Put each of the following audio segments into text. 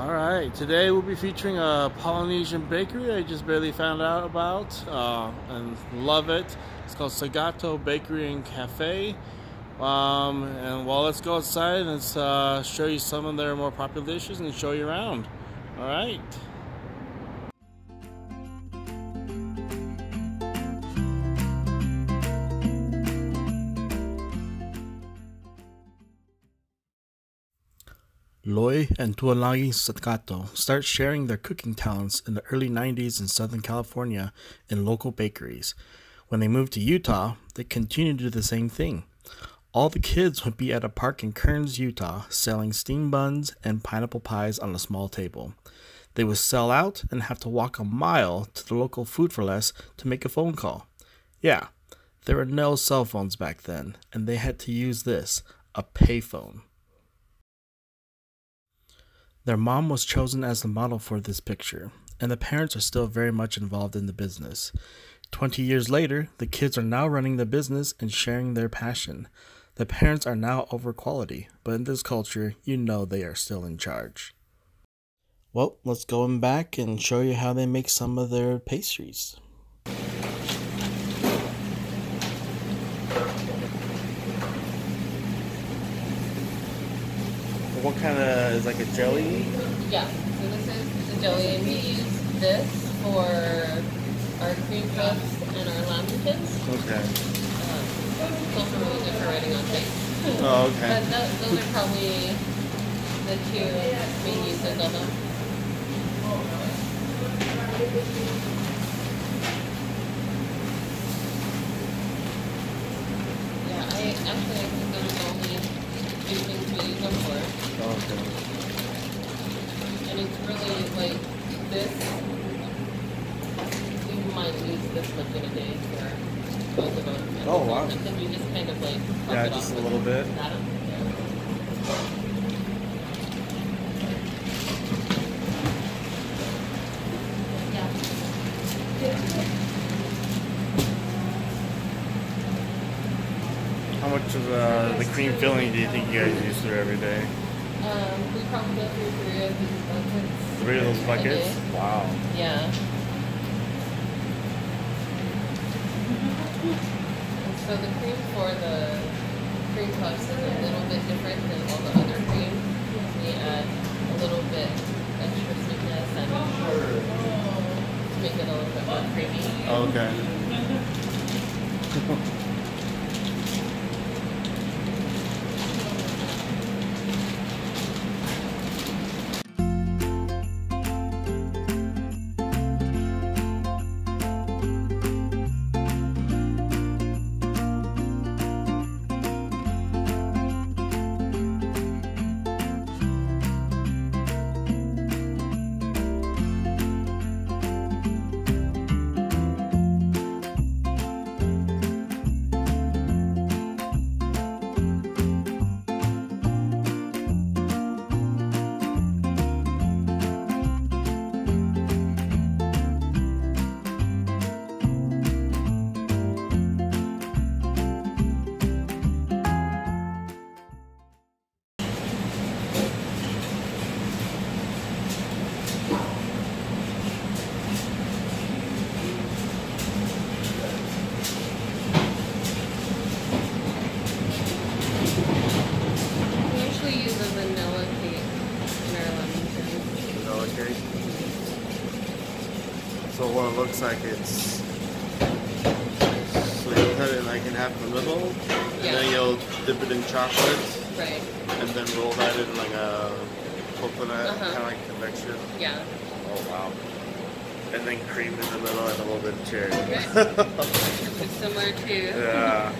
Alright, today we'll be featuring a Polynesian bakery I just barely found out about and love it. It's called Sagato Bakery and Cafe. And well, let's go outside and let's show you some of their more popular dishes and show you around. Alright. Loi and Tuolangi Sotgato start sharing their cooking talents in the early 90s in Southern California in local bakeries. When they moved to Utah, they continued to do the same thing. All the kids would be at a park in Kearns, Utah, selling steam buns and pineapple pies on a small table. They would sell out and have to walk a mile to the local Food for Less to make a phone call. Yeah, there were no cell phones back then, and they had to use this, a payphone. Their mom was chosen as the model for this picture, and the parents are still very much involved in the business. 20 years later, the kids are now running the business and sharing their passion. The parents are now over quality, but in this culture, you know they are still in charge. Well, let's go in back and show you how they make some of their pastries. What kind of is like a jelly? Yeah, so this is the jelly, and we use this for our cream puffs and our lambkins. Okay. Those are really good for writing on things. Oh, okay. But those are probably the two main uses of them. Yeah, I think those are the only two things we use them for. Oh, okay. And it's really like this. You might use this much in a day for both of them. Oh wow! And then you just kind of like yeah, it just off a little bit. That on there. Yeah. How much of the cream filling do you think you guys use through every day? We probably go through three of these buckets. Three of those buckets? Wow. Yeah. And so the cream for the cream puffs is a little bit different than all the other cream. We add a little bit extra sweetness and to make it a little bit more creamy. Okay. So what it looks like, it's so you cut it like in half in the middle, and then you'll dip it in chocolate, right? And then roll that in like a coconut, kind of like convection. Yeah. Oh wow! And then cream in the middle and a little bit of cherry. Okay. It's similar to. Yeah.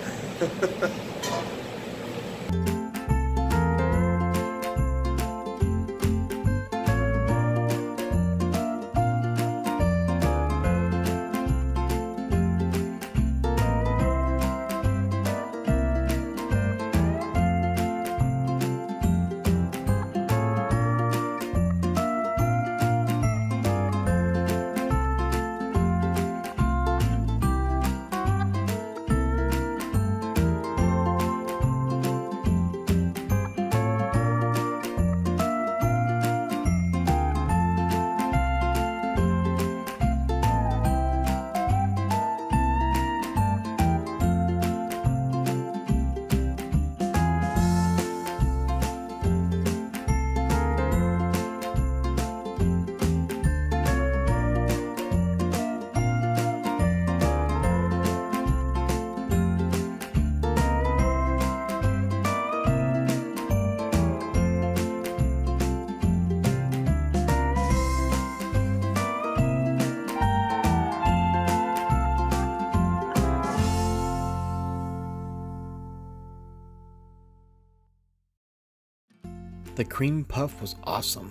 The cream puff was awesome.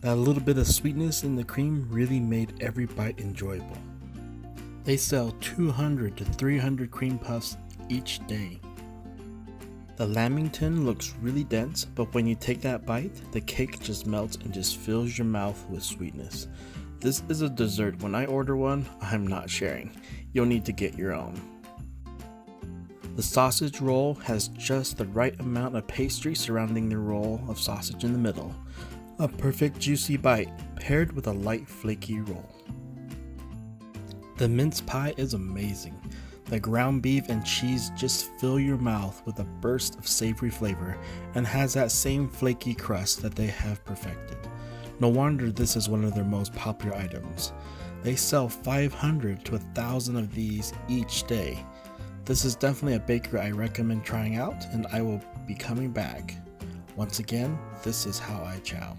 That little bit of sweetness in the cream really made every bite enjoyable. They sell 200 to 300 cream puffs each day. The lamington looks really dense, but when you take that bite, the cake just melts and just fills your mouth with sweetness. This is a dessert. When I order one, I'm not sharing. You'll need to get your own. The sausage roll has just the right amount of pastry surrounding the roll of sausage in the middle. A perfect juicy bite paired with a light flaky roll. The mince pie is amazing. The ground beef and cheese just fill your mouth with a burst of savory flavor and has that same flaky crust that they have perfected. No wonder this is one of their most popular items. They sell 500 to 1,000 of these each day. This is definitely a bakery I recommend trying out, and I will be coming back. Once again, this is How I Chow.